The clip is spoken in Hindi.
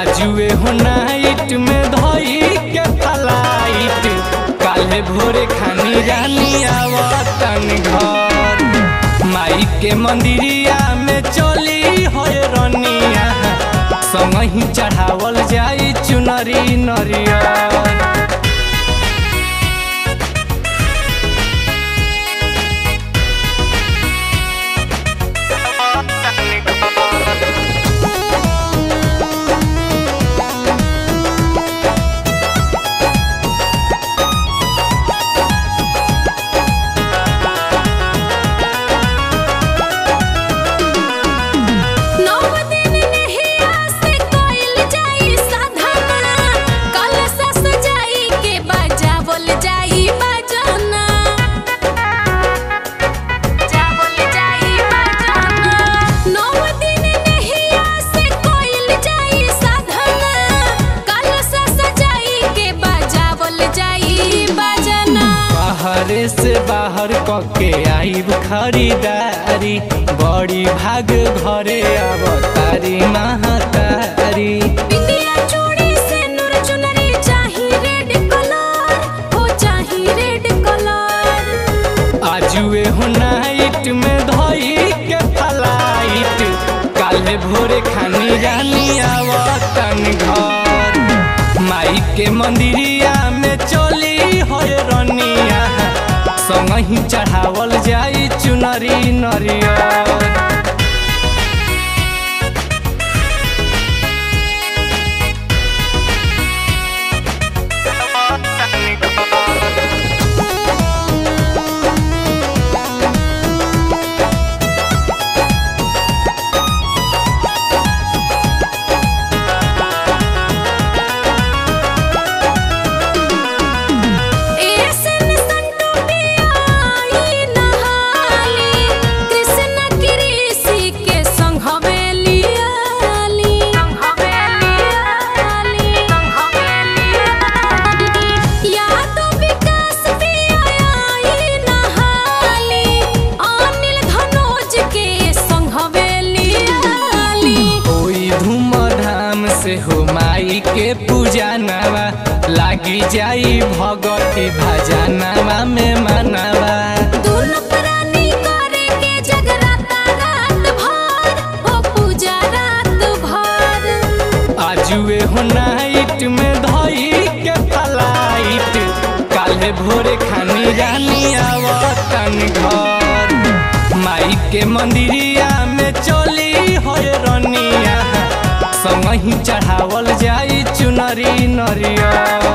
आजुए हो नाइट में धोई के तलाइट काले भोरे खानी रानी आवतन घर माई के मंदिरिया में चली होए रनिया समय चढ़ावल जाई चुनरी नरिया। बाहरे से बाहर कके आईब खरीदारी बड़ी भाग घरे अवतारी महतारी आजुए हो नाइट में धोई के फ्लाइट काले भोरे खानी रानी आवतन घर माई के मंदिरिया में चली होए रनिया संगहि चढ़ावल जाई चुनरी नरिया। हो माई के पूजनावा लागी जाई भगती भजनावा में मनावा दुनु प्राणी करे के जगराता रात भर हो पूजा रात भर आजुए हो नाइट में धोई के फ्लाइट काले भोरे खानी रानी आवतन घर माई के मंदिरिया में चली होए रनिया संगहि चढ़ावल जाई चुनरी नरिया।